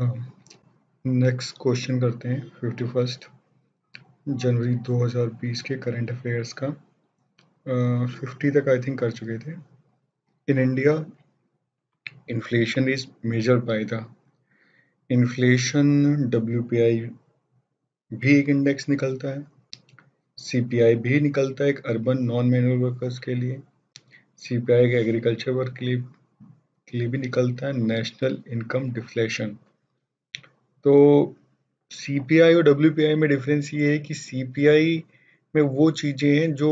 Next question करते हैं 51 जनवरी 2020 के करंट अफेयर्स का। 50 तक आई थिंक कर चुके थे। In India inflation is measured by the inflation, WPI भी एक इंडेक्स निकलता है, CPI भी निकलता है एक अर्बन नॉन मैनुअल वर्कर्स के लिए, CPI के एग्रीकल्चर वर्क के लिए भी निकलता है, नेशनल इनकम डिफ्लेशन। तो CPI और WPI में डिफरेंस ये है कि CPI में वो चीज़ें हैं जो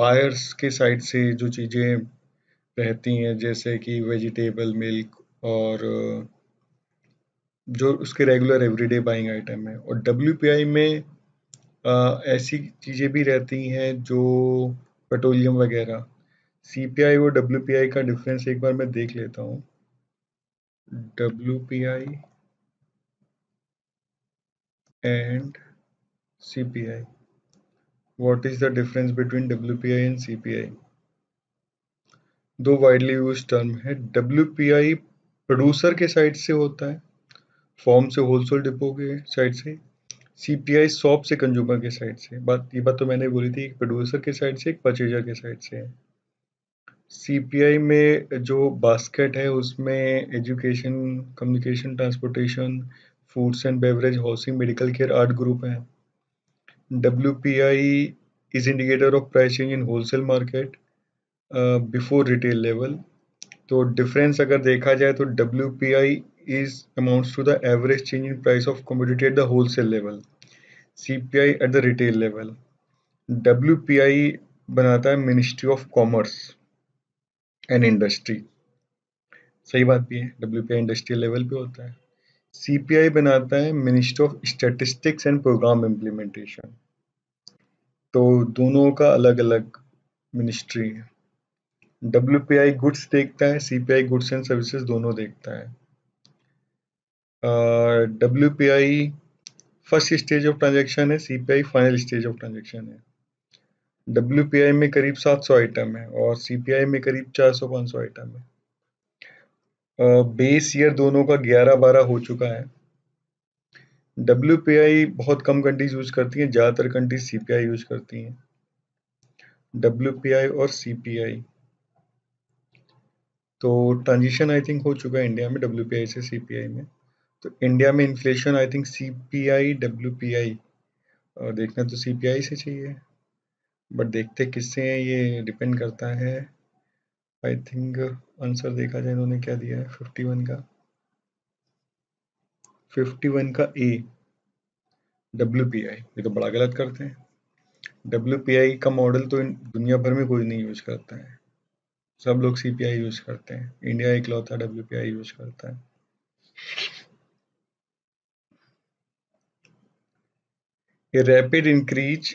बायर्स के साइड से जो चीज़ें रहती हैं, जैसे कि वेजिटेबल, मिल्क और जो उसके रेगुलर एवरीडे बाइंग आइटम है, और WPI में ऐसी चीज़ें भी रहती हैं जो पेट्रोलियम वगैरह। CPI और WPI का डिफरेंस एक बार मैं देख लेता हूँ। WPI and CPI, what is the difference between WPI and CPI? दो वाइडली यूज टर्म है। WPI प्रोड्यूसर के साइड से होता है, फॉर्म से होलसेल डिपो के साइड से, CPI शॉप से कंज्यूमर के साइड से। ये बात तो मैंने बोली थी, एक प्रोड्यूसर के साइड से, एक परचेजर के साइड से है। CPI में जो बास्केट है उसमें education, communication, transportation, foods and beverage, housing, medical care, art group है। WPI is indicator of price change in wholesale market before retail level. तो डिफरेंस अगर देखा जाए तो WPI is amounts to the average change in price of commodity at the wholesale level, CPI at the retail level। WPI बनाता है ministry of commerce and industry, सही बात भी है, WPI इंडस्ट्रियल लेवल पे होता है। CPI बनाता है ministry of statistics and programme implementation, तो दोनों का अलग अलग मिनिस्ट्री है। WPI गुड्स देखता है, CPI गुड्स एंड सर्विसेज दोनों देखता है। WPI first stage of transaction है, CPI final stage of transaction है। WPI में करीब 700 आइटम है और CPI में करीब 400-500 आइटम है। बेस ईयर दोनों का 11-12 हो चुका है। WPI बहुत कम कंट्रीज यूज करती हैं, ज़्यादातर कंट्रीज CPI यूज करती हैं। WPI और CPI, तो ट्रांजिशन आई थिंक हो चुका है इंडिया में WPI से CPI में। तो इंडिया में inflation I think CPI, WPI, और देखना तो CPI से चाहिए, बट देखते किससे हैं ये डिपेंड करता है। आई थिंक आंसर देखा जाए इन्होंने क्या दिया है 51 का, 51 का ए, WPI। ये तो बड़ा गलत करते हैं। WPI का मॉडल तो दुनिया भर में कोई नहीं यूज करता है, सब लोग CPI यूज करते हैं, इंडिया इकलौता WPI यूज करता है। A rapid increase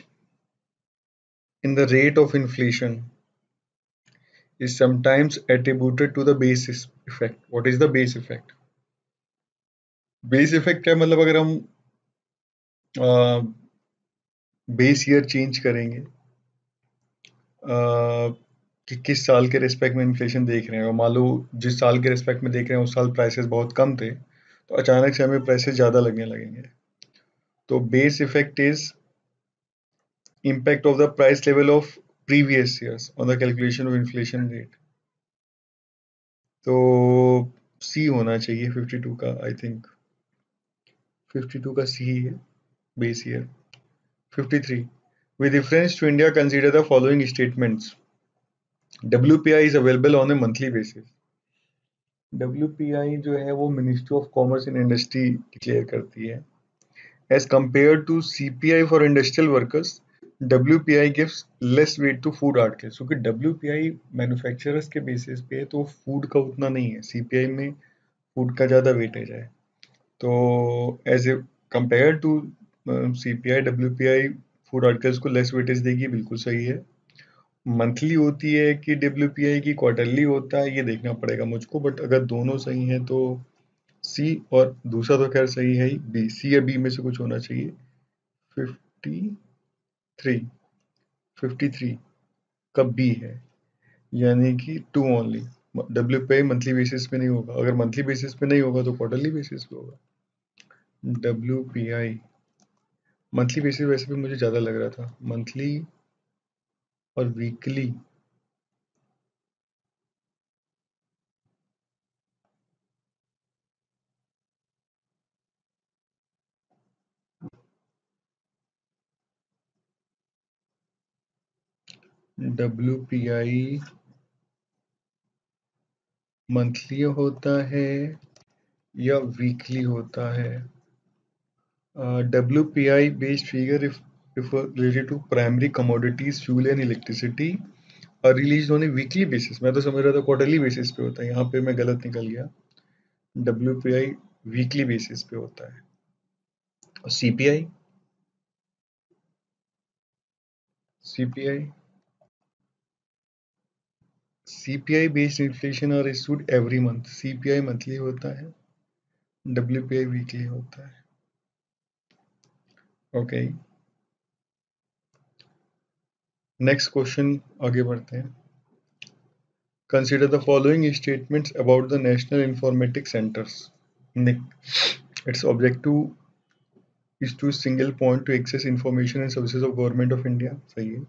in the rate of inflation is sometimes attributed to the base effect. What is the base effect? Base effect क्या मतलब, अगर हम base year change करेंगे कि किस साल के रिस्पेक्ट में इन्फ्लेशन देख रहे हैं, और मान लो जिस साल के रिस्पेक्ट में देख रहे हैं उस साल प्राइसेस बहुत कम थे, तो अचानक से हमें प्राइसेस ज़्यादा लगने लगेंगे। तो base effect is impact of the price level of previous years on the calculation of inflation rate. तो सी होना चाहिए 52 का, आई थिंक 52 का सी है base year. 53 with reference to India consider the following statements. WPI is available on a monthly basis. WPI जो है वो ministry of commerce and industry declare करती है। As compared to CPI for industrial workers, WPI gives less weight to food articles। क्योंकि WPI manufacturers के basis पे है, तो फूड का उतना नहीं है। CPI में फूड का ज़्यादा वेटेज है। तो as a compare to CPI, WPI food articles को लेस वेटेज देगी, बिल्कुल सही है। मंथली होती है कि WPI की क्वार्टरली होता है, ये देखना पड़ेगा मुझको, बट अगर दोनों सही हैं तो सी, और दूसरा तो खैर सही है ही, बी, सी या बी में से कुछ होना चाहिए। 53 का बी है, यानी कि two only. WPI monthly basis पे नहीं होगा, अगर मंथली बेसिस पे नहीं होगा तो क्वार्टरली बेसिस पे होगा। WPI मंथली बेसिस वैसे भी मुझे ज़्यादा लग रहा था, मंथली और वीकली WPI मंथली होता है या वीकली होता है। WPI based figure if related to primary commodities fuel and electricity और रिलीज होने वीकली बेसिस, मैं तो समझ रहा था क्वार्टरली बेसिस पे होता है, यहाँ पे मैं गलत निकल गया। WPI वीकली बेसिस पे होता है। और CPI बेस्ड इन्फ्लेशन और issued every month, CPI monthly होता है, WPI वीकली होता है। ओके, नेक्स्ट क्वेश्चन आगे बढ़ते हैं। Consider the following statements about the national informatics centres, its objective is to single point to access information and services of government of India, सही है।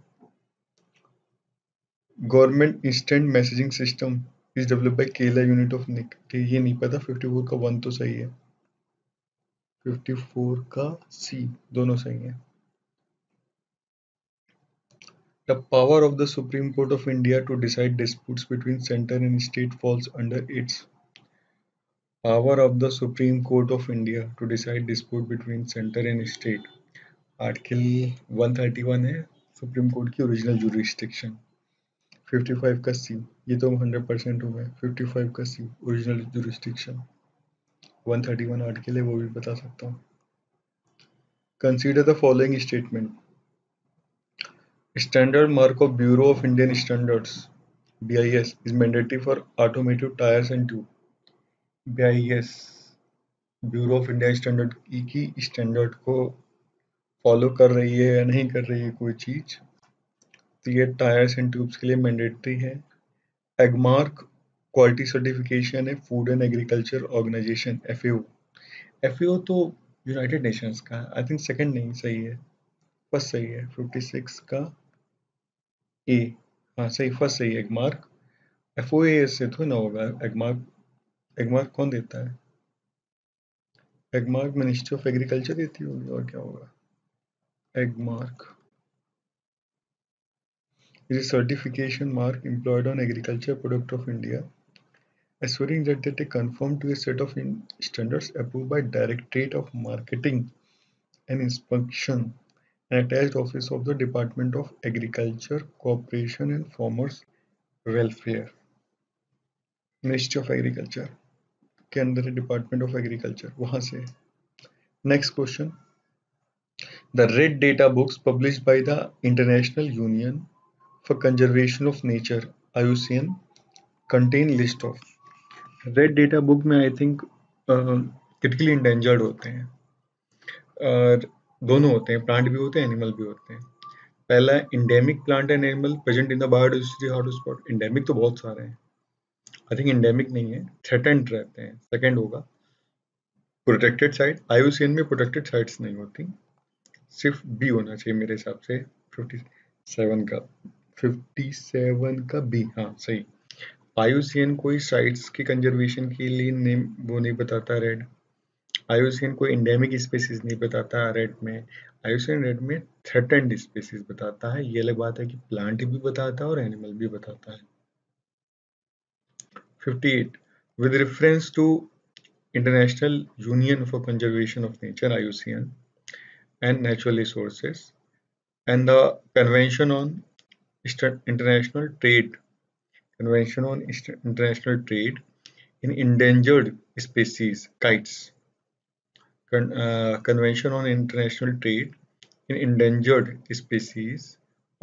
Government instant messaging system is developed by Kerala unit of NIC, ये नहीं पता, 54 का 1 तो सही है, 54 का C दोनों सही है। The power of the supreme court of India to decide disputes between centre and state falls under its, power of the supreme court of India to decide dispute between centre and state, article 131 है supreme court की original jurisdiction, 55 का C, ये तो 100% हो गए, 55 का C original jurisdiction, 131 article है वो भी बता सकता हूँ। Consider the following statement, standard mark of bureau of Indian standards BIS is mandatory for automotive tyres and tube, BIS bureau of Indian standard की स्टैंडर्ड को फॉलो कर रही है या नहीं कर रही है कोई चीज़, तो ये टायर्स एंड ट्यूब्स के लिए मैंडेटरी है। एगमार्क क्वालिटी सर्टिफिकेशन है food and agriculture organisation FAO तो यूनाइटेड नेशंस का, आई थिंक सेकंड नहीं सही है, फर्स्ट सही है, 56 का A, हाँ सही, फर्स्ट सही है। एगमार्क FOA से तो ना होगा, एगमार्क कौन देता है, एगमार्क मिनिस्ट्री ऑफ एग्रीकल्चर देती होगी और क्या होगा। Agmark certification mark employed on agriculture product of India assuring that they conform to a set of standards approved by Directorate of Marketing and Inspection and attached office of the Department of Agriculture Cooperation and Farmers Welfare, Ministry of Agriculture के अंदर Department of Agriculture वहाँ से। Next question, the red data books published by the International Union for conservation of nature IUCN contain list of, red data book में I think critically endangered होते हैं, दोनों होते हैं, प्लांट भी होते हैं एनिमल भी होते हैं। पहला endemic plant and animal present in the biodiversity hotspot, endemic तो बहुत सारे हैं, आई थिंक इंडेमिक नहीं है, थ्रेटेंड रहते हैं, सेकेंड होगा प्रोटेक्टेड साइट, IUCN में प्रोटेक्टेड साइट्स नहीं होती, सिर्फ B होना चाहिए मेरे हिसाब से, 57 का B, हाँ सही। IUCN कोई साइट्स के कंजर्वेशन के लिए नेम वो नहीं बताता रेड, IUCN कोई इंडेमिक स्पीसीज नहीं बताता रेड में, IUCN रेड में थ्रेटेंड स्पीसीज बताता है, ये अलग बात है कि प्लांट भी बताता है और एनिमल भी बताता है। 58 with reference to international union for conservation of nature IUCN and natural resources and the Convention on International Trade in Endangered Species (CITES), Convention on International Trade in Endangered Species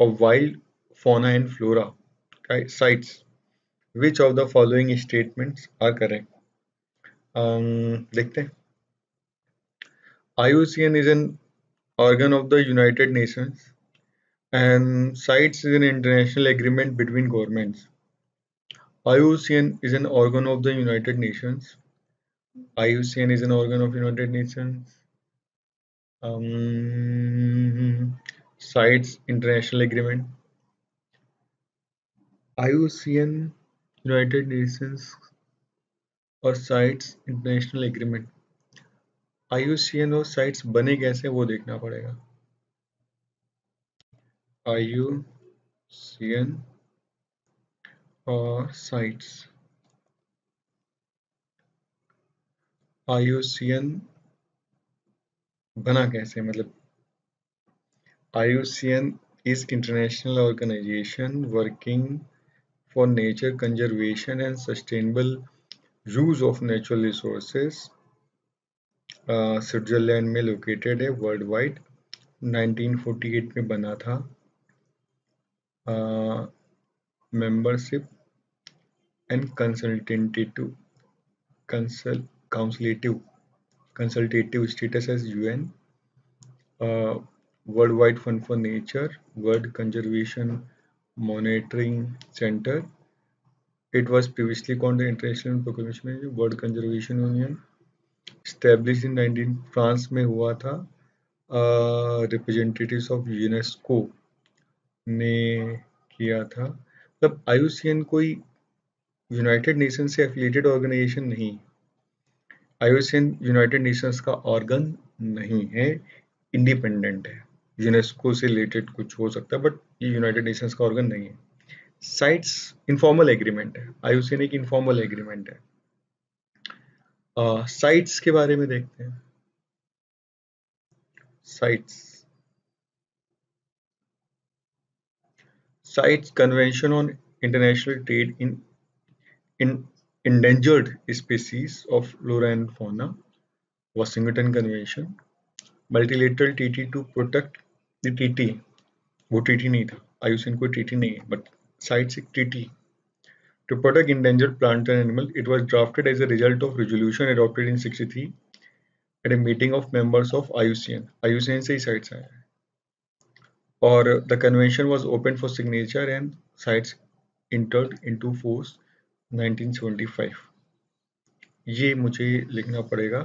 of Wild Fauna and Flora (CITES). Which of the following statements are correct? देखते हैं। IUCN is an organ of the United Nations and CITES is an international agreement between governments. IUCN is an organ of the United Nations. IUCN is an organ of United Nations. CITES international agreement. IUCN, United Nations, और CITES international agreement. IUCN और CITES बने कैसे वो देखना पड़ेगा. IUCN और CITES. IUCN बना कैसे, मतलब IUCN is international organization working for nature conservation and sustainable use of natural resources. Switzerland में लोकेटेड है, वर्ल्ड वाइड. 1948 में बना था. Membership and consultative status as UN. World wide fund for nature, world conservation monitoring centre. It was previously called the International Proclamation World Conservation Union. Established in 19 France में हुआ था. Representatives of UNESCO ने किया था. मतलब IUCN कोई United Nation से affiliated organisation नहीं. IUCN यूनाइटेड नेशंस का ऑर्गन नहीं है, इंडिपेंडेंट है. यूनेस्को से रिलेटेड कुछ हो सकता है बट ये यूनाइटेड नेशंस का ऑर्गन नहीं है. CITES इनफॉर्मल एग्रीमेंट है, IUCN एक इनफॉर्मल एग्रीमेंट है. CITES के बारे में देखते हैं. CITES convention on international trade in endangered species of flora and fauna, Washington Convention, multilateral treaty to protect the treaty. वो treaty नहीं था, IUCN कोई treaty नहीं है, but CITES एक treaty to protect endangered plant and animal. It was drafted as a result of resolution adopted in 1963 at a meeting of members of IUCN. IUCN से ही CITES आया है. और the convention was opened for signature and CITES entered into force 1975. ये मुझे लिखना पड़ेगा.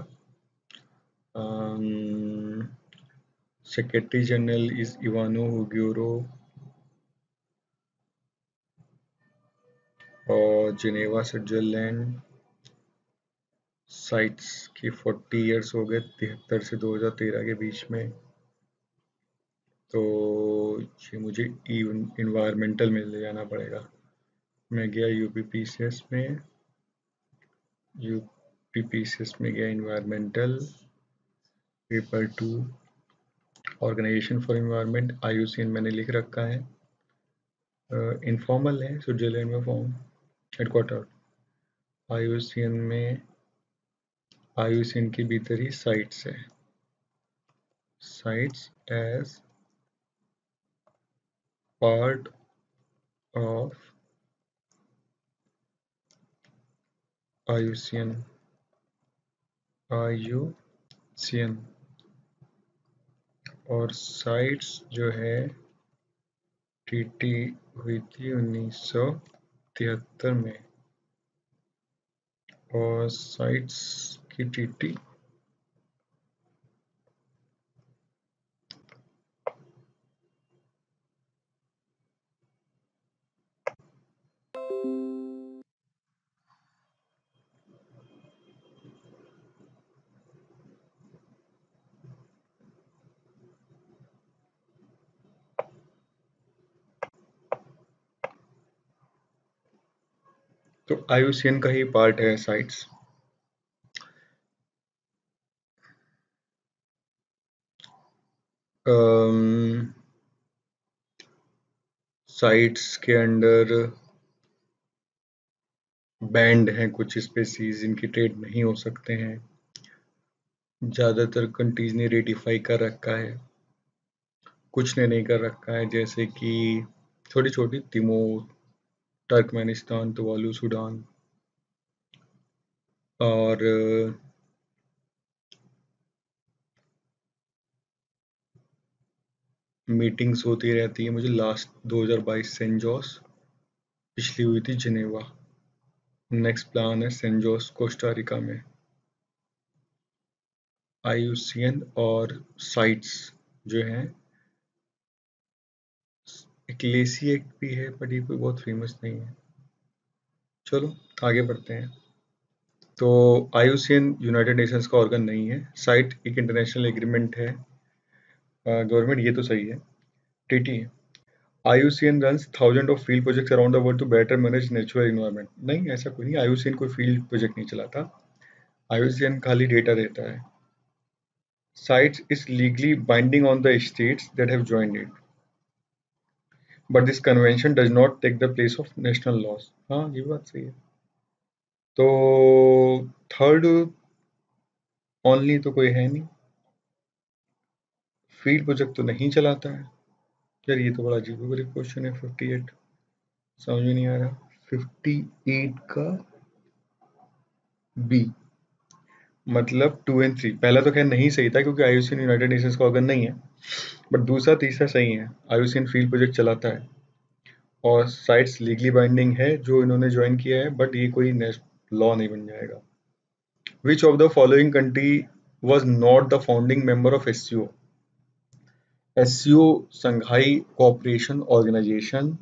Secretary general is इवानो हुग्योरो और Geneva Switzerland. CITES की 40 इयर्स हो गए, 73 से 2013 के बीच में. तो ये मुझे इन्वायरमेंटल में ले जाना पड़ेगा. मैं गया UPPCS में, UPPCS में गया environmental. Paper 2 organisation for environment IUCN मैंने लिख रखा है. इनफॉर्मल है, स्विट्जरलैंड में फॉर्म हेडक्वार्टर. IUCN में IUCN के भीतर ही CITES है. CITES as part of IUCN और CITES जो है TT हुई थी 1973 में और CITES की TT तो IUCN का ही पार्ट है CITES. CITES के अंडर बैंड हैं कुछ स्पेसीज, इनकी ट्रेड नहीं हो सकते हैं. ज़्यादातर कंट्रीज ने रेटिफाई कर रखा है, कुछ ने नहीं कर रखा है. जैसे कि छोटी छोटी तिमोर, टर्कमेनिस्तान, तुवालू, सूडान और मीटिंग्स होती रहती है. मुझे लास्ट 2022 सेंट जॉस, पिछली हुई थी जिनेवा. नेक्स्ट प्लान है सेंजोस कोस्टा रिका में IUCN और साइट्स जो हैं, इक्लेसी एक भी है पर ये कोई बहुत फेमस नहीं है। चलो आगे बढ़ते हैं। तो IUCN यूनाइटेड नेशंस का ऑर्गन नहीं है, साइट एक इंटरनेशनल एग्रीमेंट है गवर्नमेंट, ये तो सही है, ट्रीटी है। IUCN runs thousand of field projects around the world to better manage natural environment. नहीं, ऐसा कोई नहीं, IUCN कोई फील्ड प्रोजेक्ट नहीं चलाता, IUCN खाली डेटा देता है। CITES is legally binding on the states that have joined it, but this convention does not take the place of national laws। हाँ, ये बात सही है। तो थर्ड ओनली तो कोई है नहीं, फील्ड प्रोजेक्ट तो नहीं चलाता है यार, ये तो बड़ा अजीब क्वेश्चन है। 58 समझ में नहीं आ रहा, 58 का बी मतलब 2 और 3। पहला तो खैर नहीं सही था क्योंकि IUCN यूनाइटेड नेशंस का ऑर्गन नहीं है, बट दूसरा तीसरा सही है। IUCN फील्ड प्रोजेक्ट चलाता है और साइट्स लीगली बाइंडिंग है जो इन्होंने ज्वाइन किया है, बट ये कोई लॉ नहीं बन जाएगा। Which of the following country was not the founding member of SCO? SCO Shanghai cooperation organisation,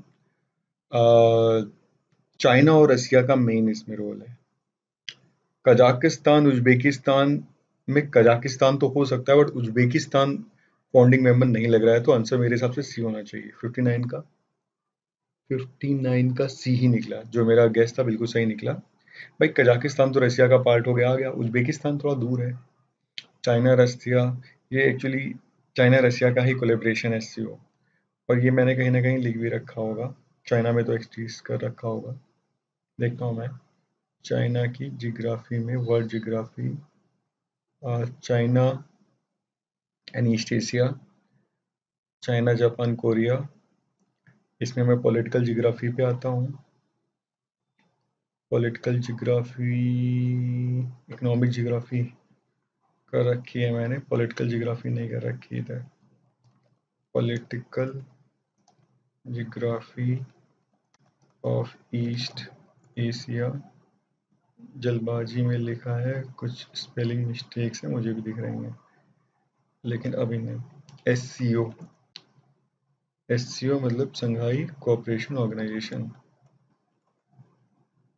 China और रसिया का मेन इसमें रोल है। कजाकिस्तान, उज्बेकिस्तान में कजाकिस्तान तो हो सकता है बट उज्बेकिस्तान फाउंडिंग मेंबर नहीं लग रहा है, तो आंसर मेरे हिसाब से सी होना चाहिए। 59 का सी ही निकला, जो मेरा गेस था बिल्कुल सही निकला। भाई कजाकिस्तान तो रसिया का पार्ट हो गया, आ गया। उज्बेकिस्तान थोड़ा दूर है, चाइना रसिया, ये एक्चुअली चाइना रसिया का ही कोलेब्रेशन है SCO, और ये मैंने कहीं ना कहीं लिख भी रखा होगा, चाइना में तो एक्सटीज कर रखा होगा, देखता हूँ मैं चाइना की जियोग्राफी में, world geography, China and East Asia, China Japan Korea, इसमें मैं पॉलिटिकल जियोग्राफी पे आता हूँ, पॉलिटिकल जियोग्राफी, इकोनॉमिक जियोग्राफी कर रखी है मैंने, पॉलिटिकल जियोग्राफी नहीं कर रखी है। Political geography of East Asia, जल्दबाजी में लिखा है, कुछ स्पेलिंग मिस्टेक्स हैं मुझे भी दिख रही हैं, लेकिन अभी नहीं। SCO मतलब संघाई कोऑपरेशन ऑर्गेनाइजेशन,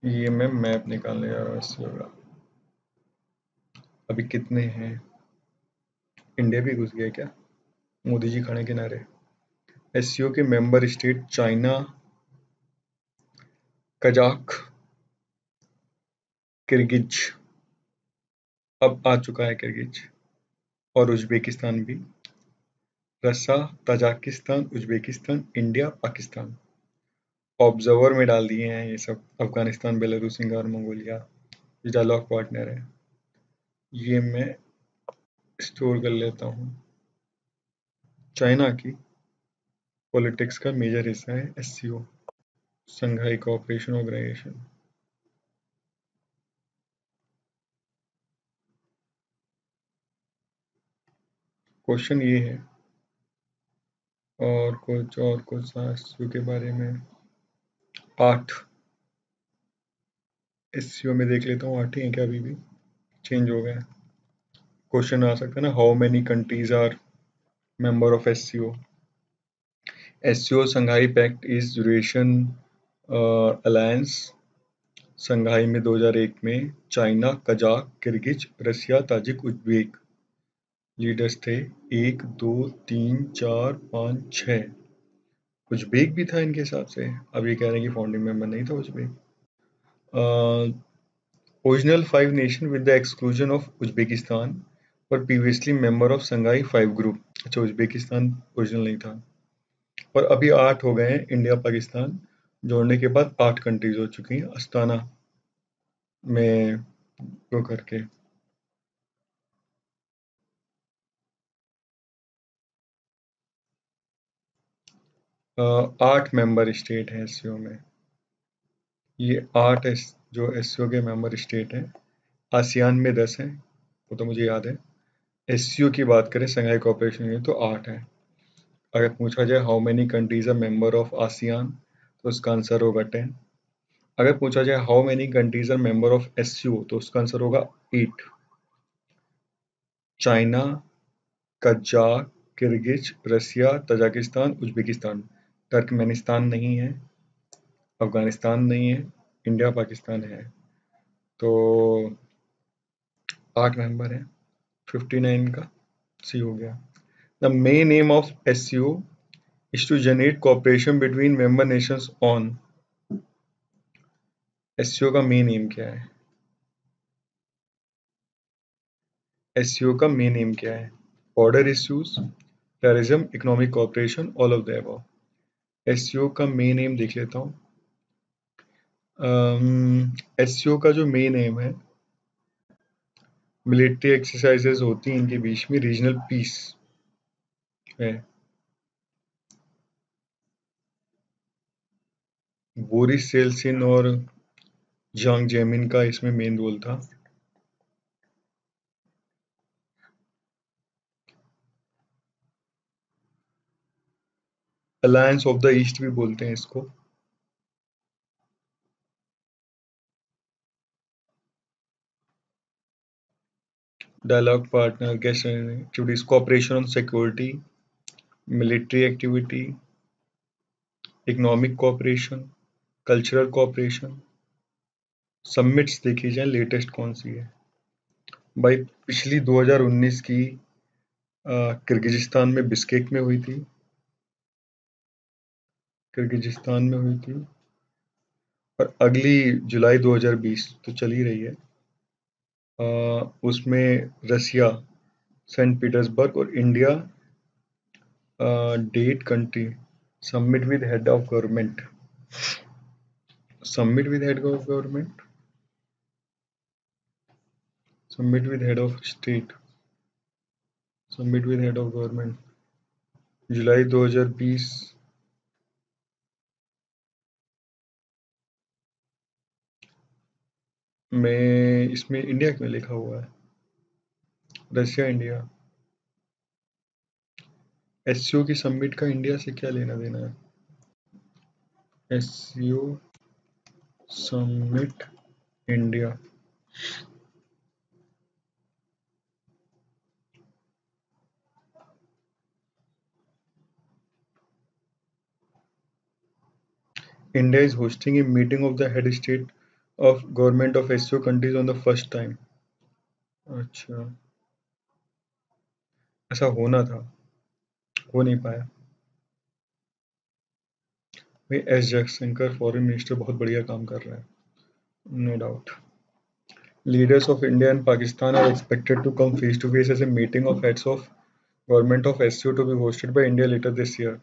ये मैं मैप निकालने जा रहा हूँ SCO का। अभी कितने हैं, इंडिया भी घुस गया क्या मोदी जी खाने के नारे। SCO के member state China, Kazakh, Kyrgyz, अब आ चुका है किर्गिज, और उज्बेकिस्तान भी, Russia, Tajikistan, Uzbekistan, India, Pakistan. Observer में डाल दिए हैं ये सब, अफगानिस्तान, बेलारूस, सिंगार, मंगोलिया, ये डायलॉग पार्टनर है, ये मैं स्टोर कर लेता हूँ। चाइना की पॉलिटिक्स का मेजर हिस्सा है SCO Shanghai cooperation organisation. Question ये है, और कुछ SCO के बारे में 8 SCO में देख लेता हूँ, 8 ही है क्या, अभी भी चेंज हो गया। क्वेश्चन आ सकता है ना, how many countries are member of SCO? SCO Shanghai pact is duration alliance, Shanghai में 2001 में China, Kazakh, Kyrgyz, Russia, Tajik, Uzbek leaders थे, 1, 2, 3, 4, 5, 6। उज्बेक भी था इनके हिसाब से, अब ये कह रहे हैं कि फाउंडिंग मेंबर नहीं था Uzbek. Original 5 nation with the exclusion of Uzbekistan पर previously member of Shanghai 5 group. अच्छा, उज्बेकिस्तान ओरिजिनल नहीं था, और अभी 8 हो गए हैं, इंडिया पाकिस्तान जोड़ने के बाद 8 कंट्रीज हो चुकी हैं अस्ताना में वो करके। आठ मेंबर स्टेट हैं SCO में, ये 8 जो SCO के मेंबर स्टेट हैं। आसियान में 10 हैं, वो तो मुझे याद है। SCO की बात करें संघाई कोऑपरेशन में तो 8 हैं। अगर पूछा जाए how many countries are member of ASEAN, तो उसका आंसर होगा 10। अगर पूछा जाए how many countries are member of SCO तो उसका आंसर होगा 8। China, Kazakh, Kyrgyz, Russia, Tajikistan, Uzbekistan. Turkmenistan नहीं है, अफगानिस्तान नहीं है, इंडिया पाकिस्तान है। तो 8 मेंबर हैं, 59 का सी हो गया। The main aim of SCO is to generate cooperation between member nations on. SCO का मेन एम क्या है? एससीओ का मेन एम क्या है? Order issues, terrorism, economic cooperation, all of the above. SCO का मेन एम देख लेता हूँ। एससीओ का जो मेन एम है, मिलिट्री एक्सरसाइजेज होती हैं, इनके बीच में रीजनल पीस है। बोरिस सेल्सिन और झांग जेमिन का इसमें मेन रोल था। अलायंस ऑफ द ईस्ट भी बोलते हैं इसको। डायलॉग पार्टनर, गेस्टर्न activities, cooperation on security, military activity, economic cooperation, cultural cooperation. Summits देखी जाए लेटेस्ट कौन सी है भाई? पिछली 2019 की किर्गिजिस्तान में बिश्केक में हुई थी, किर्गिजिस्तान में हुई थी, और अगली जुलाई 2020 तो चल ही रही है। उसमें रसिया, सेंट पीटर्सबर्ग और India date country. Summit with head of government, summit with head of government, summit with head of state, summit with head of government, July 2020। मैं इसमें इंडिया क्यों लिखा हुआ है? Russia, India. एससीओ की summit का India से क्या लेना देना है? SCO summit India, India is hosting a meeting of the head state of government of SCO countries on the first time। अच्छा, ऐसा होना था, हो नहीं पाया। भाई एस जयशंकर फॉरेन मिनिस्टर बहुत बढ़िया काम कर रहे हैं, no doubt. Leaders of India and Pakistan are expected to come face to face as a meeting of heads of government of SCO to be hosted by India later this year.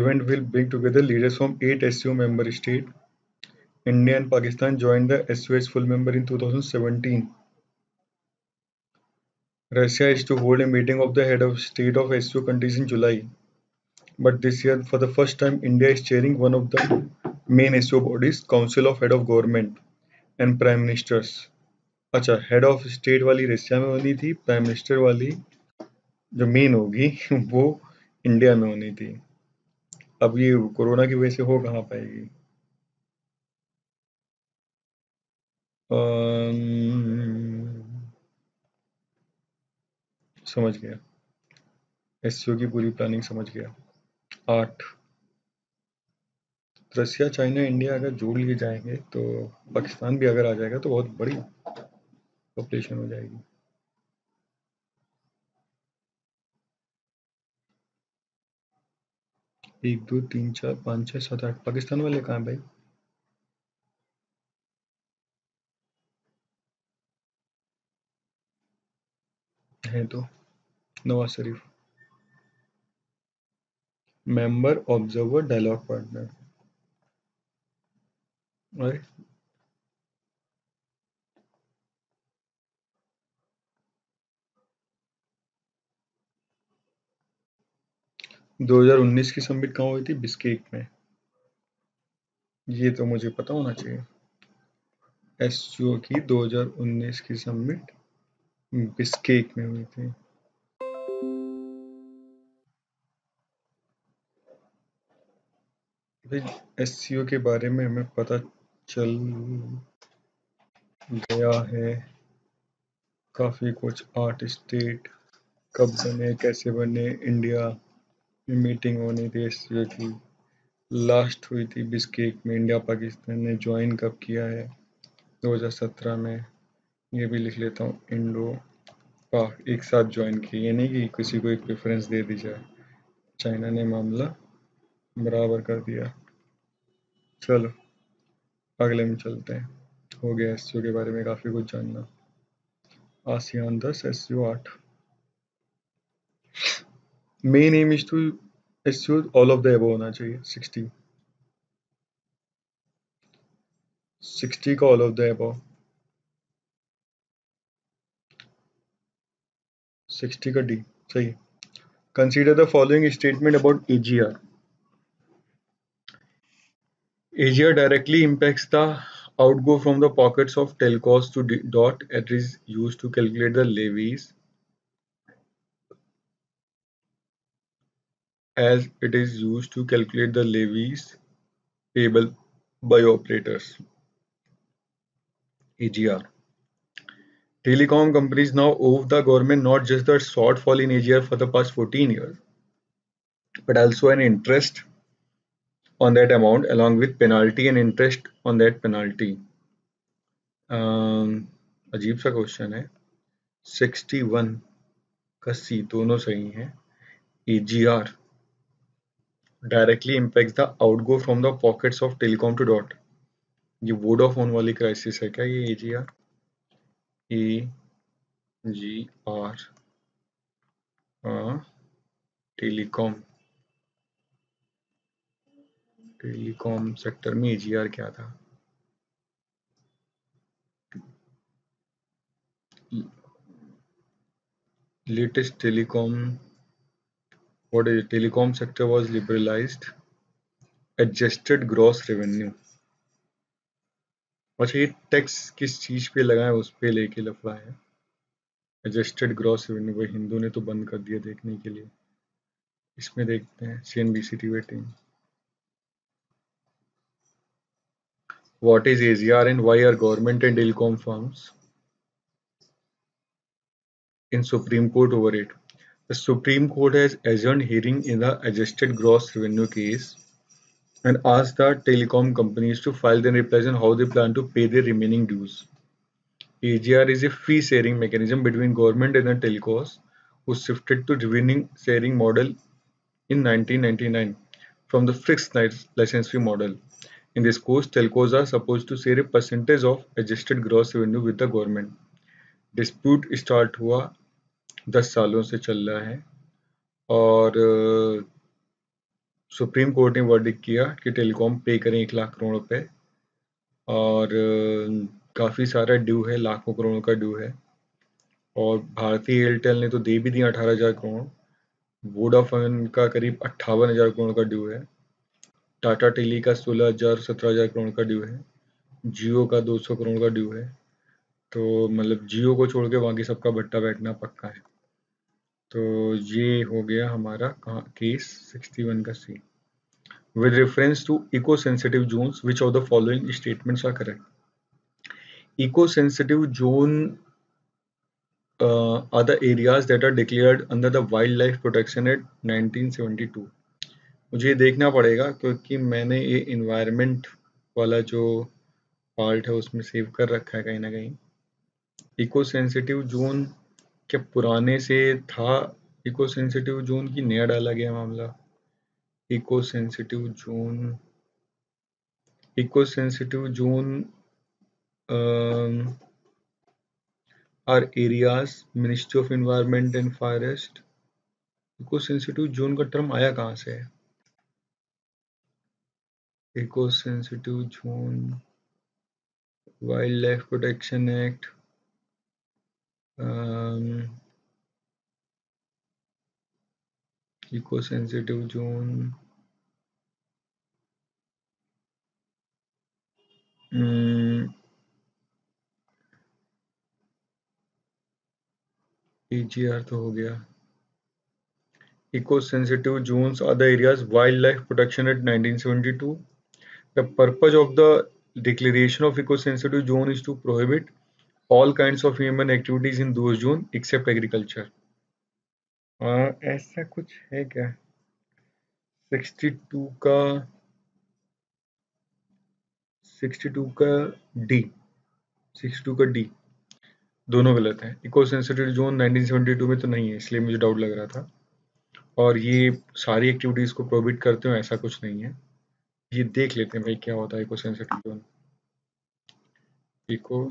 Event will bring together leaders from 8 SCO member state। India and Pakistan joined the SCO as full member in 2017। Russia is to hold a meeting of the head of state of SCO countries in July, but this year for the first time India is chairing one of the main SCO bodies, Council of Head of Government and Prime Ministers। अच्छा, head of state वाली Russia में होनी थी, prime minister वाली जो main होगी वो India में होनी थी। अब ये कोरोना की वजह से हो कहाँ पाएगी? समझ गया, एससीओ की पूरी प्लानिंग समझ गया। 8 रसिया, चाइना, इंडिया अगर जोड़ लिए जाएंगे तो पाकिस्तान भी अगर आ जाएगा तो बहुत बड़ी पॉपुलेशन हो जाएगी। एक, दो, तीन, चार, पाँच, छः, सात, आठ। पाकिस्तान वाले कहाँ हैं भाई? है तो Nawaz Sharif. Member, observer, dialogue partner. और दो 2019 की समिट कहाँ हुई थी? बिश्केक में। ये तो मुझे पता होना चाहिए। एससीओ की 2019 की समिट बिश्केक में हुई थी। SCO के बारे में हमें पता चल गया है काफ़ी कुछ, 8 स्टेट कब बने, कैसे बने, इंडिया में मीटिंग होनी थी SCO की, लास्ट हुई थी बिस्केक में, इंडिया पाकिस्तान ने ज्वाइन कब किया है 2017 में, ये भी लिख लेता हूँ, इंडो पाक एक साथ ज्वाइन किए, यानी कि किसी को एक प्रेफरेंस दे दी जाए, चाइना ने मामला बराबर कर दिया। चलो अगले में चलते हैं, हो गया SCO के बारे में काफ़ी कुछ जानना। ASEAN 10 SCO 8 main aim is to SCO all of the above होना चाहिए, 60 का ऑल ऑफ द एबो, 60 का डी सही। Consider the following statement about AGR। AGR directly impacts the outgo from the pockets of telcos to DoT it is use to calculate the levies as it is used to calculate the levies payable by operators (AGR). Telecom companies now owe the government not just the shortfall in AGR for the past 14 years, but also an interest on that amount, along with penalty and interest on that penalty. अजीब सा question है। 61 का C दोनों सही है। AGR directly impact the outgo from the pockets of telecom to DoT, ये Vodafone वाली crisis है क्या? ये AGR टेलीकॉम सेक्टर में AGR क्या था? Latest telecom What is it? Telecom sector was liberalized. Adjusted gross revenue. अच्छा ये टैक्स किस चीज पे लगा है उस पे लेके लफड़ा है। Adjusted gross revenue वो हिंदू ने तो बंद कर दिया देखने के लिए। इसमें देखते हैं CNBC waiting. What is AGR and why are government and telecom firms in Supreme Court over it? The Supreme Court has adjourned hearing in the adjusted gross revenue case and asked the telecom companies to file their replies on how they plan to pay their remaining dues. AGR is a fee-sharing mechanism between government and the telecos, who shifted to revenue-sharing model in 1999 from the fixed license fee model. In this course, telcos are supposed to share a percentage of adjusted gross revenue with the government. Dispute start हुआ 10 सालों से चल रहा है और supreme court ने verdict किया कि टेलीकॉम पे करें 1 लाख करोड़ रुपये और काफ़ी सारा ड्यू है, लाखों करोड़ों का ड्यू है और भारतीय एयरटेल ने तो दे भी दिया 18,000 करोड़, वोडाफोन का करीब 58,000 करोड़ का ड्यू है, टाटा टेली का 16,000-17,000 करोड़ का ड्यू है, जियो का 200 करोड़ का ड्यू है। तो मतलब जियो को छोड़ के बाकी सबका भट्टा बैठना पक्का है। तो ये हो गया हमारा केस 61 का C. With reference to eco sensitive zones which of the following statements are correct. Eco sensitive zone are the areas that are declared under the wildlife protection act 1972। मुझे देखना पड़ेगा क्योंकि मैंने ये इन्वायरमेंट वाला जो part है उसमें सेव कर रखा है कहीं ना कहीं। इको सेंसिटिव जोन क्या पुराने से था? इको सेंसिटिव जोन की नया डाला गया मामला। Eco sensitive zone are areas ministry of environment and forest. Eco sensitive zone का टर्म आया कहाँ से है? Eco sensitive zone wildlife protection act, eco sensitive zone, AGR तो हो गया। eco-sensitive zones, other areas, wildlife protection at 1972. The purpose of the declaration of eco-sensitive zone is to prohibit all kinds of human activities in those zones except agriculture. ऐसा कुछ है क्या? 62 का D दोनों गलत है। इको सेंसिटिव जोन 1972 में तो नहीं है, इसलिए मुझे डाउट लग रहा था। और ये सारी एक्टिविटीज को प्रोहिबिट करते हो ऐसा कुछ नहीं है। ये देख लेते हैं भाई क्या होता है eco sensitive zone. Eco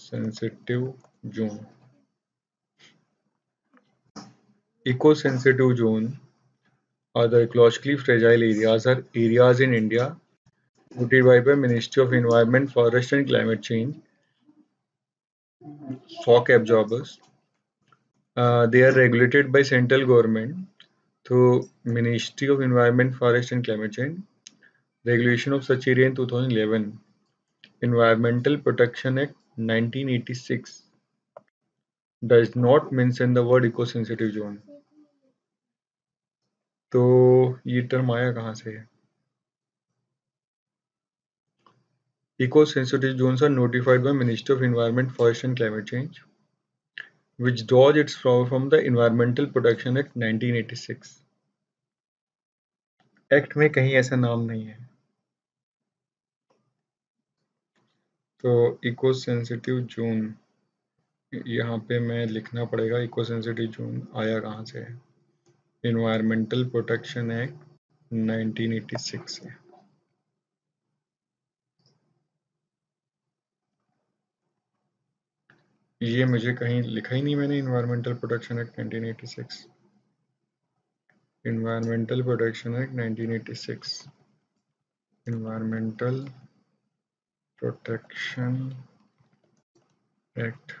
sensitive zone, eco sensitive zone are the ecologically fragile areas or areas in India put by the Ministry of Environment, Forest and Climate Change, shock absorbers. They are regulated by central government through Ministry of Environment, Forest and Climate Change. Regulation of such area in 2011. Environmental Protection Act 1986 does not mention the word eco-sensitive zone. तो ये term आया कहाँ से है? Eco sensitive zones are notified by ministry of environment forest and climate change which does its from the environmental protection act 1986। Act में कहीं ऐसा नाम नहीं है। तो इको सेंसिटिव जोन यहाँ पे मैं लिखना पड़ेगा, इको सेंसिटिव जोन आया कहाँ से है? एनवायरमेंटल प्रोटेक्शन एक्ट 1986 है। ये मुझे कहीं लिखा ही नहीं मैंने, environmental protection act 1986, environmental protection act 1986, environmental protection act,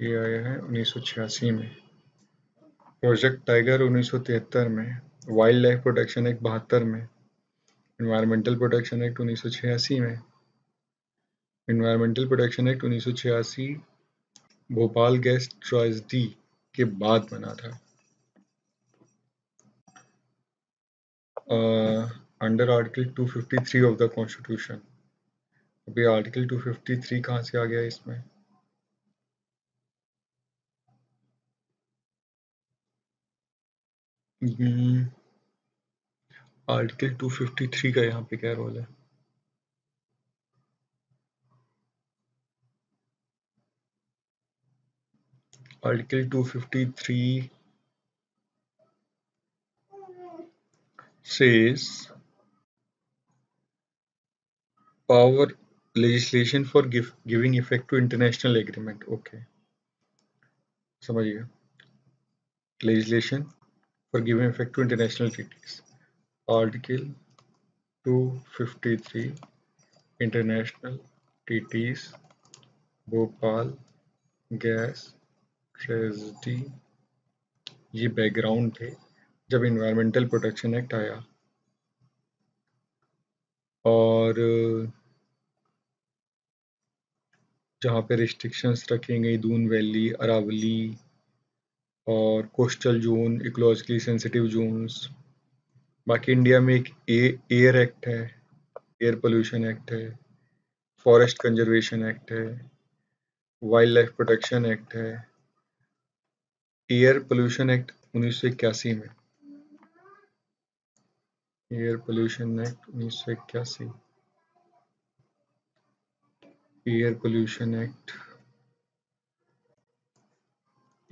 ये आया है 1986 में, प्रोजेक्ट टाइगर 1973 में, वाइल्ड लाइफ प्रोटेक्शन एक्ट 72 में, एनवायरमेंटल प्रोटेक्शन एक्ट 1986 में, environmental protection act 1986 Bhopal gas tragedy के बाद बना था। Under article 253 of the constitution. अभी आर्टिकल 253 कहाँ से आ गया इसमें? आर्टिकल 253 का यहाँ पे क्या रोल है? Article 253 says power legislation for giving effect to international agreement. Okay, समझिए, legislation for giving effect to international treaties. Article 253, international treaties, Bhopal gas tragedy. ये बैकग्राउंड थे जब इन्वायरमेंटल प्रोटेक्शन एक्ट आया। और जहाँ पे रिस्ट्रिक्शंस रखी गई दून वैली, अरावली और coastal zone, ecologically sensitive zones. बाकी इंडिया में एक एयर एक्ट है, एयर पोल्यूशन एक्ट है, फॉरेस्ट कंजर्वेशन एक्ट है, वाइल्ड लाइफ प्रोटेक्शन एक्ट है। एयर पोल्यूशन एक्ट 1981 में, air pollution act 1981, air pollution act,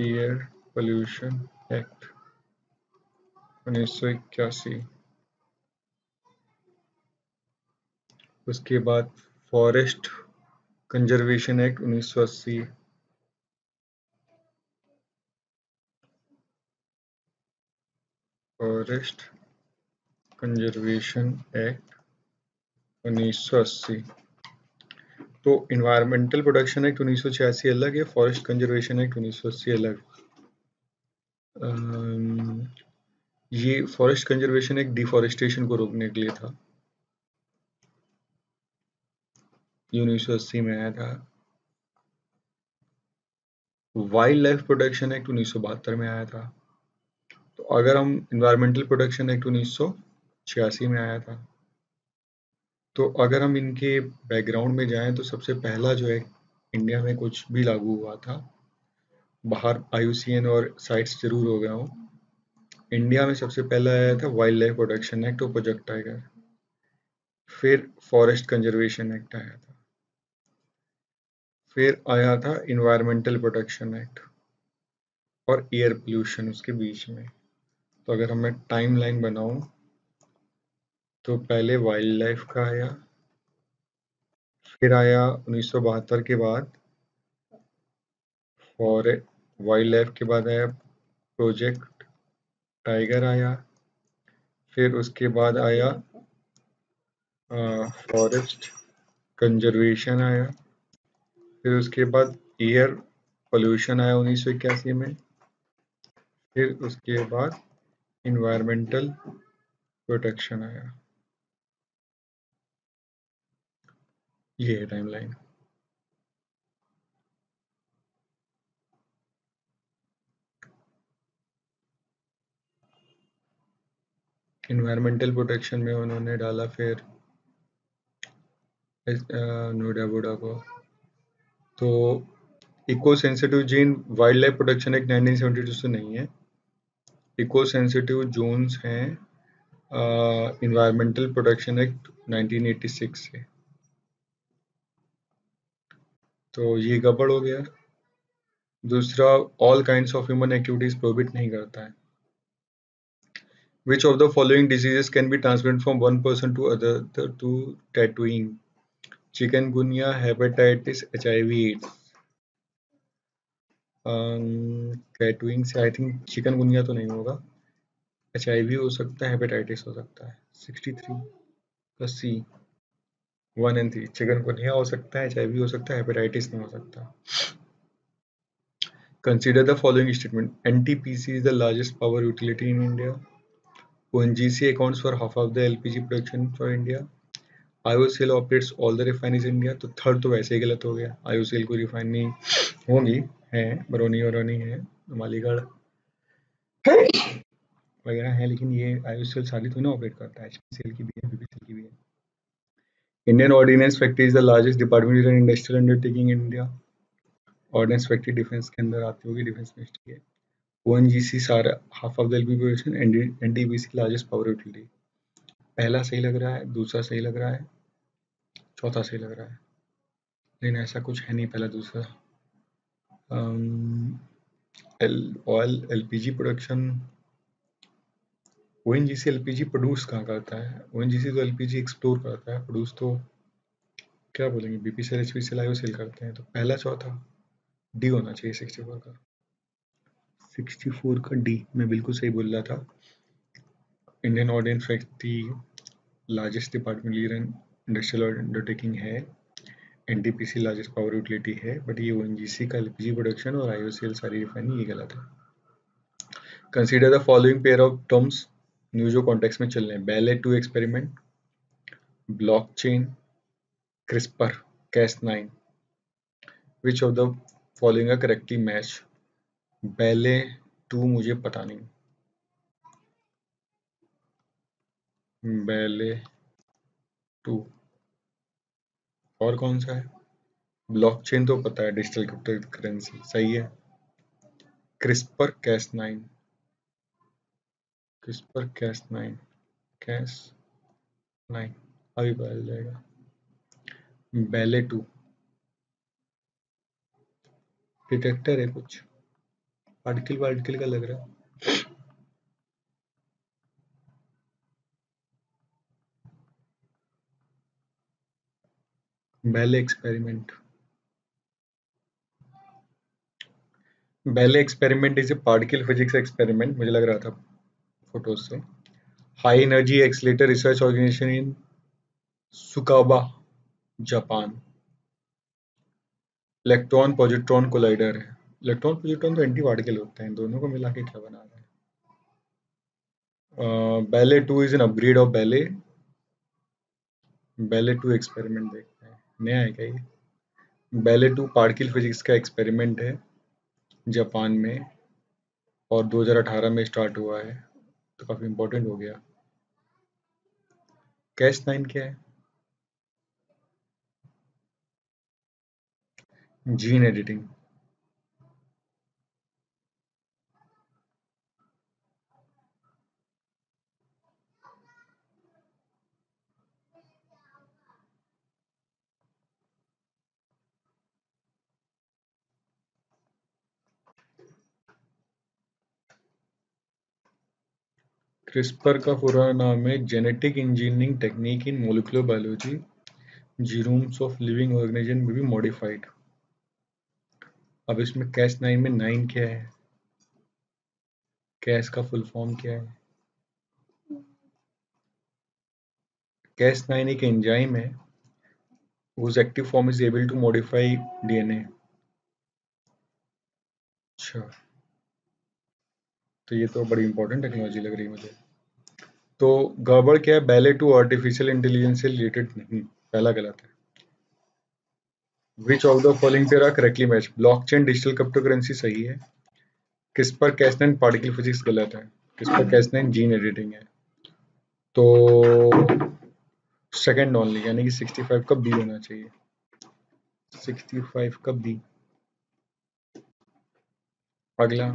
air pollution act 1981। उसके बाद forest conservation act 1980, forest conservation act 1980। तो इन्वायरमेंटल प्रोटेक्शन एक्ट 1986 अलग है, forest conservation act 1980 अलग। ये फॉरेस्ट कंजर्वेशन एक डिफॉरेस्टेशन को रोकने के लिए था, 1980 में आया था। वाइल्ड लाइफ प्रोटेक्शन एक्ट 1972 में आया था। तो अगर हम इन्वायरमेंटल प्रोटेक्शन एक्ट 1986 में आया था, तो अगर हम इनके बैकग्राउंड में जाएं तो सबसे पहला जो है इंडिया में कुछ भी लागू हुआ था, बाहर IUCN और साइट्स जरूर हो गया हो, इंडिया में सबसे पहला आया था वाइल्ड लाइफ प्रोटेक्शन एक्ट और प्रोजेक्ट टाइगर, फिर फॉरेस्ट कंजर्वेशन एक्ट आया था, फिर आया था इन्वायरमेंटल प्रोटेक्शन एक्ट और एयर पोल्यूशन उसके बीच में। तो अगर हमें टाइमलाइन बनाऊं तो पहले वाइल्ड लाइफ का आया, फिर आया 1972 के बाद, और वाइल्ड लाइफ के बाद आया प्रोजेक्ट टाइगर आया, फिर उसके बाद आया फॉरेस्ट कंजर्वेशन आया, फिर उसके बाद एयर पोल्यूशन आया 1981 में, फिर उसके बाद इन्वायरमेंटल प्रोटेक्शन आया। ये है टाइमलाइन। इन्वायरमेंटल प्रोटेक्शन में उन्होंने डाला फिर नोएडा बोडा को। तो eco sensitive zone wildlife protection act 1972 से नहीं है, इको सेंसिटिव जोन्स हैं इन्वायरमेंटल प्रोटेक्शन एक्ट 1986 से। तो ये गड़बड़ हो गया। दूसरा, all kinds of human activities prohibit नहीं करता है। Which of the following diseases can be transmitted from one person to other to tattooing? Chikungunya, hepatitis, HIV/AIDS। Tattooing से आई थिंक चिकनगुनिया तो नहीं होगा, HIV हो सकता है, हेपेटाइटिस हो सकता है। 63 + C 1 and 3। चिकनगुनिया हो सकता है, HIV हो सकता है, हेपेटाइटिस नहीं हो सकता। Consider the following statement. NTPC is the largest power utility in India. ONGC accounts for half of the LPG production for India. IOCL operates all the refineries India. तो थर्ड तो वैसे ही गलत हो गया, IOCL को रिफाइनरी होंगी, हैं बरौनी वरौनी है, मालीगढ़ वगैरह है, लेकिन ये IOCL सारी तो ना ऑपरेट करता है, HPCL की भी है, BPCL की भी है। Indian ordnance factory is the largest departmental and industrial undertaking in India. Ordnance factory defence के अंदर आती होगी, डिफेंस मिनिस्ट्री है। ONGC सारा half of the LPG production and NTPC largest power utility. पहला सही लग रहा है, दूसरा सही लग रहा है, चौथा सही लग रहा है, लेकिन ऐसा कुछ है नहीं। पहला दूसरा LPG production. ONGC LPG produce कहाँ करता है? ONGC तो LPG एक्सप्लोर करता है, प्रोड्यूस तो क्या बोलेंगे, BPCL, HPCL, IOCL करते हैं। तो पहला चौथा D होना चाहिए। 64 का D मैं बिल्कुल सही बोल रहा था। Indian ordnance factory largest departmental industrial undertaking है, NTPC लार्जेस्ट पावर यूटिलिटी है, बट ये ONGC का LPG प्रोडक्शन और IOCL सारी रिफाइनरी, ये गलत है। Consider the following pair of terms new जो कॉन्टेक्स्ट में चल रहे हैं। Belle II experiment, blockchain, CRISPR, Cas9। Which of the following are correctly match? Belle II मुझे पता नहीं, बेल II और कौन सा है? ब्लॉकचेन तो पता है, डिजिटल क्रिप्टो करेंसी सही है। क्रिस्पर Cas9, क्रिस्पर Cas9 अभी बदल जाएगा। बेल II डिटेक्टर है, कुछ पार्टिकल वार्टिकल का लग रहा है। Belle experiment is a particle physics experiment, मुझे लग रहा था फोटोज से। High energy accelerator research organisation in Tsukuba, Japan. Electron positron collider है। इलेक्ट्रॉन पॉजिट्रॉन तो एंटी पार्टिकल होते हैं, दोनों को मिला के क्या बना रहे हैं? Belle II is an upgrade of Belle II experiment. देखते हैं नया है क्या ये? बेल II पार्टिकल फिजिक्स का एक्सपेरिमेंट है जापान में, और 2018 में स्टार्ट हुआ है, तो काफ़ी इम्पोर्टेंट हो गया। Cas9 क्या है? Gene editing. क्रिस्पर का पूरा नाम है genetic engineering technique in molecular biology, genomes of living organism में भी मॉडिफाइड। अब इसमें Cas9 में 9 क्या है? Cas का फुल फॉर्म क्या है? Cas9 एक एंजाइम है, whose active form is able to modify DNA। अच्छा, तो ये तो बड़ी इंपॉर्टेंट टेक्नोलॉजी लग रही है मुझे। तो गड़बड़ क्या है? बेल II आर्टिफिशियल इंटेलिजेंस से रिलेटेड नहीं, पहला गलत है। Which of the following pair are correctly matched? Blockchain digital cryptocurrency सही है, CRISPR Cas9 पार्टिकल फिजिक्स गलत है, CRISPR Cas9 जीन एडिटिंग है। तो सेकंड ओनली, यानी कि 65 का बी होना चाहिए, 65 का बी। अगला,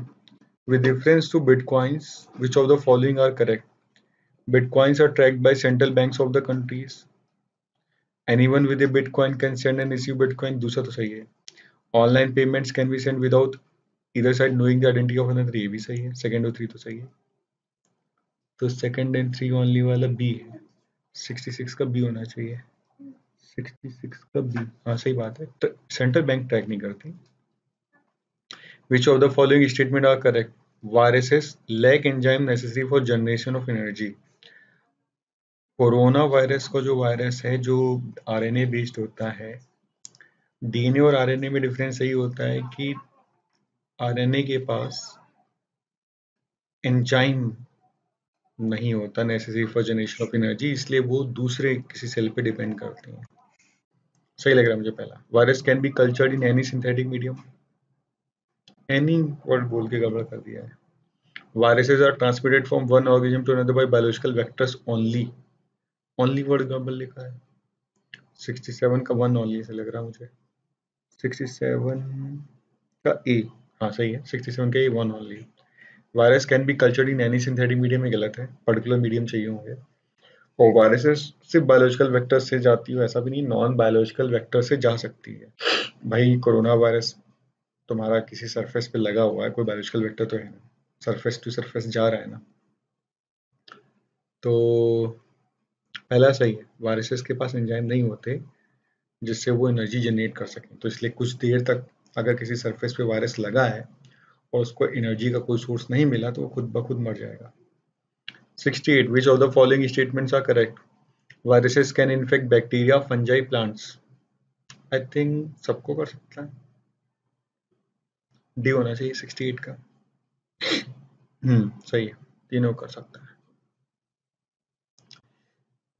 with reference to bitcoins, which of the following are correct? Bitcoins are tracked by central banks of the countries. Anyone with a Bitcoin can send and receive Bitcoin, दूसरा तो सही है। Online payments can be sent without either side knowing the identity of another, ये भी सही है। Second और 3 तो सही है, तो second and 3 only वाला B है, 66 का B होना चाहिए, 66 का B। हाँ सही बात है, सेंट्रल बैंक ट्रैक नहीं करती। Which of the following statement are correct? Viruses lack enzyme necessary for generation of energy। Corona virus का जो वायरस है, जो आरएनए बेस्ड होता है, डीएनए और आरएनए में डिफरेंस यही होता है कि आरएनए के पास एंजाइम नहीं होता necessary for generation of energy, इसलिए वो दूसरे किसी सेल पे डिपेंड करती हैं। सही लग रहा है मुझे पहला। Virus can be cultured in any synthetic medium, any word बोल के गड़बड़ कर दिया है। Viruses are transmitted from one organism to another by biological vectors only, only word गड़बड़ लिखा है। 67 का 1 ओनली ऐसा लग रहा मुझे, 67 का ए। हाँ सही है, 67 का A 1 only. Virus can be cultured in any synthetic medium में गलत है, पर्टिकुलर मीडियम चाहिए होंगे। और वायरसेस सिर्फ बायोलॉजिकल वेक्टर से जाती हो ऐसा भी नहीं, नॉन बायोलॉजिकल वेक्टर से जा सकती है। भाई कोरोना वायरस तुम्हारा किसी सरफेस पे लगा हुआ है, कोई बायोलॉजिकल वेक्टर तो है ना, सरफेस टू सरफेस जा रहा है ना। तो पहला सही है, वायरसेस के पास एंजाइम नहीं होते जिससे वो एनर्जी जनरेट कर सकें, तो इसलिए कुछ देर तक अगर किसी सरफेस पे वायरस लगा है और उसको एनर्जी का कोई सोर्स नहीं मिला तो वो खुद ब खुद मर जाएगा। 68, which of the following statements are correct? Viruses can infect bacteria, fungi, plants. I think सबको कर सकता है, डी होना चाहिए 68 का। सही है, तीनों कर सकता है।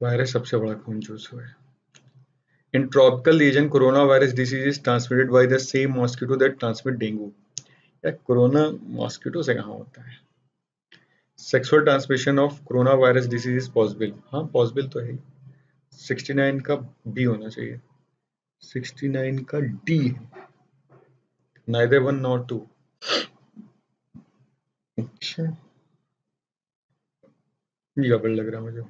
वायरस सबसे बड़ा खून चूसू है। In tropical region corona virus disease is transmitted by the same mosquito that transmit dengue. या कोरोना मॉस्किटो से कहाँ होता है? Sexual transmission of corona virus disease is possible. हाँ पॉसिबल तो है। 69 का बी होना चाहिए, 69 का डी है, नाइदर वन नॉट टू। अच्छा ये गड़बड़ लग रहा है मुझे।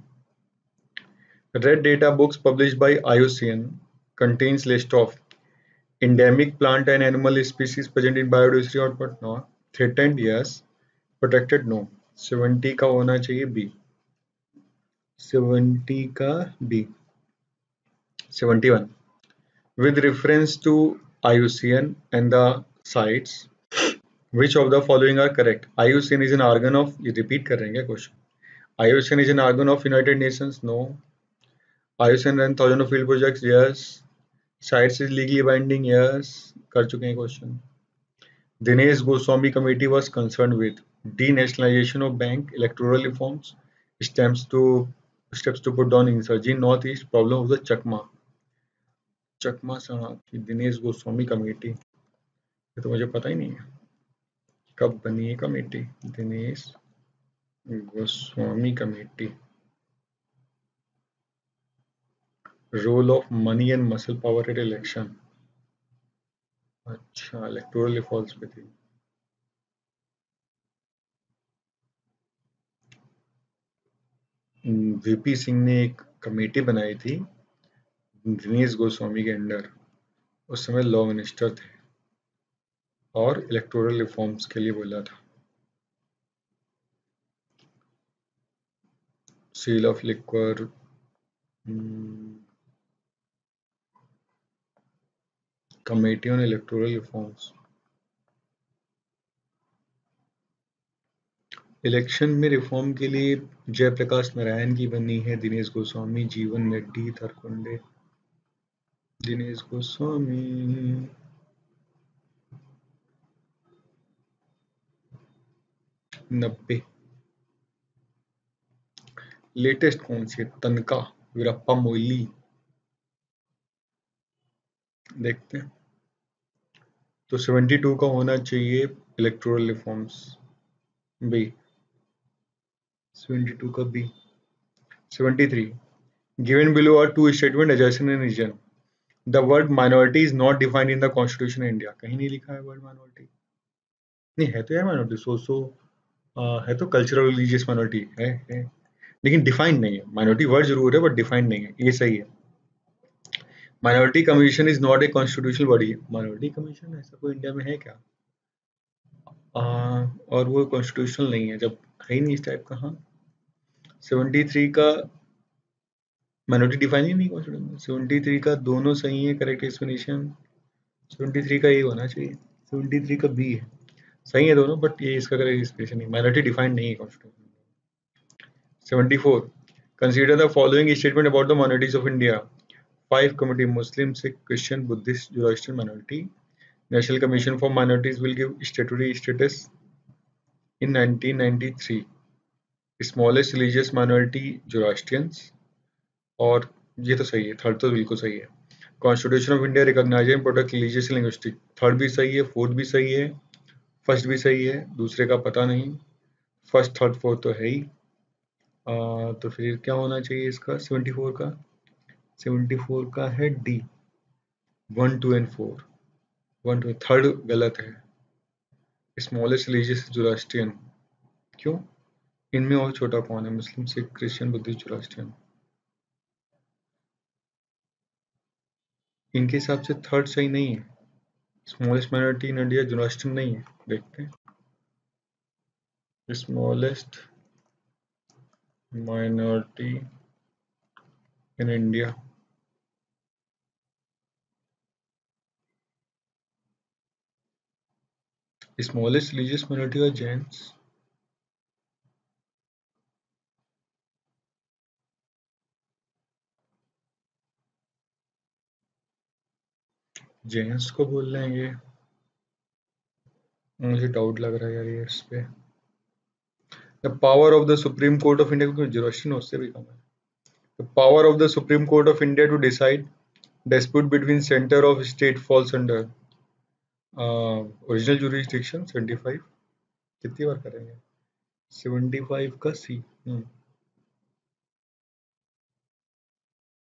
Red data books published by IUCN contains list of endemic plant and animal species present in biodiversity output no, threatened yes, protected no। 70 का होना चाहिए B, 70 का B। 71, with reference to IUCN and the CITES, which of the following are correct? IUCN is an organ of, ये repeat कर रहे हैं क्या question? IUCN is an organ of United Nations no। IUCN run thousand of field projects yes, sites is legally binding yes, कर चुके हैं question. Dinesh Goswami committee was concern with डीनेशनलाइजेशन of bank, electoral reforms, steps to put down insurgency in north east, problem of the Chakma सणा की Dinesh Goswami committee, ये तो मुझे पता ही नहीं है। कब बनी है committee? Dinesh Goswami committee. Role of money and muscle power at election, अच्छा इलेक्टोरल रिफॉर्म्स पे थी। वीपी सिंह ने एक कमेटी बनाई थी दिनेश गोस्वामी के अंडर, उस समय लॉ मिनिस्टर थे और इलेक्टोरल रिफॉर्म्स के लिए बोला था। Seal of liquor, committee on electoral reforms. Election में रिफॉर्म के लिए जयप्रकाश नारायण की बनी है, दिनेश गोस्वामी, जीवन रेड्डी, थारकुंडे, दिनेश गोस्वामी। नब्बे लेटेस्ट कौन सी? तनका वीरप्पा मोइली। देखते हैं तो 72 का होना चाहिए इलेक्टोरल रिफॉर्म्स बी, 72 का B. 73 given below are two statement adjacent and reason. The word minority is not defined in the constitution India. कहीं नहीं लिखा है वर्ड माइनॉरिटी। नहीं है तो यार माइनॉरिटी है तो कल्चरल रिलीजियस माइनॉरिटी है लेकिन डिफाइंड नहीं है। माइनॉरिटी वर्ड जरूर है बट डिफाइंड नहीं है, ये सही है। Minority commission is not a constitutional body. Minority commission ऐसा कोई इंडिया में है क्या? और वो कॉन्स्टिट्यूशनल नहीं है जब है ही नहीं इस टाइप का। हाँ 73 का माइनॉरिटी डिफाइन ही नहीं कॉन्स्टिट्यूशन। 73 का दोनों सही है, करेक्ट एक्सप्लेनेशन। 73 का ए होना चाहिए, 73 का बी है, सही है दोनों बट ये इसका करेक्ट एक्सप्लेनेशन नहीं, माइनॉरिटी डिफाइंड नहीं है constitution. 74 consider the following statement about the minorities of India. 5 committee Muslim, Sikh, Christian, Buddhist, Zoroastrian minority. National commission for minorities will give statutory status in 1993। Smallest religious minority Zoroastrians, और ये तो सही है, third तो बिल्कुल सही है। Constitution of India recognise and protect religious linguistic, third भी सही है, फोर्थ भी सही है, फर्स्ट भी सही है, दूसरे का पता नहीं। फर्स्ट, थर्ड, फोर्थ तो है ही। तो फिर क्या होना चाहिए इसका? 74 का, 74 का है डी, 1, 2 एंड 4। 1, 2, थर्ड गलत है। स्मॉलेस्ट रिलीजियस जुरास्टियन, क्यों? इनमें और छोटा कौन है? Muslim, Sikh, Christian, Buddhist, Zoroastrian. इनके हिसाब से थर्ड सही नहीं है। Smallest minority in India Zoroastrian नहीं है। देखते हैं smallest minority in India. Smallest religious minority और जैन्स, जैन्स को बोल रहे हैं ये, मुझे डाउट लग रहा है यार ये इस पे। The power of the supreme court of India, क्योंकि जुरिस्डिक्शन उससे भी कम है। The power of the supreme court of India to decide dispute between centre of state falls under original jurisdiction. 75 कितनी बार करेंगे? 75 का सी।